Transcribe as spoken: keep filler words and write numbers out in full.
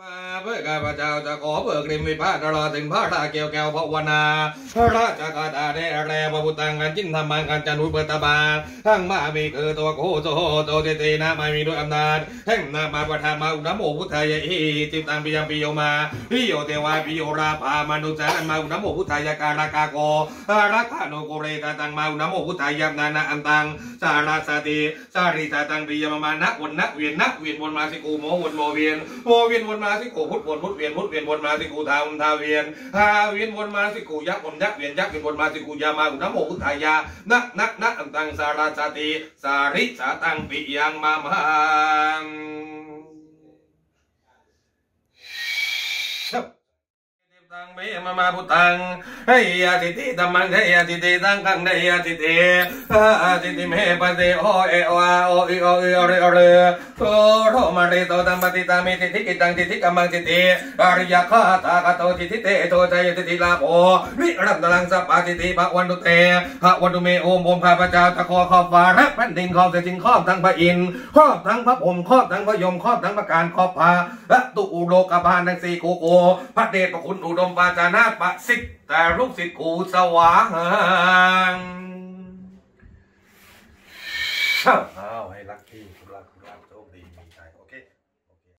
มาเพื่อข้าพเจ้าจะขอเบิกริมวิภาตลอดถึงพระธาเกี่ยวแก้วภาวนาพระราชคาถาได้แรงประพุตังกันจิ้นทำมังกันจันทุเปตบาทั้งมามีคือตัวโคโจโตเตเตนะไม่มีด้วยอำนาจแห่งนามาประทานมาอุณโมพุทธายะอิจิตังปิยมปิโยมาพิโยเทวาพิโยราภามนุษย์สันมาอุณโมพุทธายะการากาโกอารักขโนโกเรตตังมาอุณโมพุทธายะนานาอันตังสาราสติสาริตตังปิยมมานะวนนะเวียนนะเวียนวนมาสิกูโมวนโมเวียนโมเวียนวนมาสิกูพุทธวนพุทธเวียนพุทธเวียนวนมาสิกูทาวนทาเวียนทาเวียนวนมาสิกูยักษ์วนยักษ์เวียนยักษ์เวียนวนมาสิกูยามาอุณโมพุทธายานักนักนักอันตังสาราสติสาริสาตังปิยังมามังตังเบมามาพุตังเฮียติติตัมมังเฮียติติตังกังเฮียติติอาติติเมปะเตโอเอโอโออีโออีโอเรโอเรโตโรมาเรโตตัมปติตามิติติกิตังติติกัมมังติติอาริยคาตากโตติติเตโตใจติติลาโภวิรัตตลังสัพพะติติภะวันตุเตภะวันตุเมโอมโอมข้าพเจ้าตะขอขอบฟ้ารักแผ่นดินขอบแต่จริงขอบทั้งพระอินทร์ขอบทั้งพระพรหมขอบทั้งพระยมขอบทั้งพระการขอบพระและตุอุโลกบาลทั้งสี่โคโกพระเดชพระคุณอุดมปาจานาปะสิทธิ์แต่ลูกศิษย์กูสว่างเอ้าให้รักที่รักรักโชคดี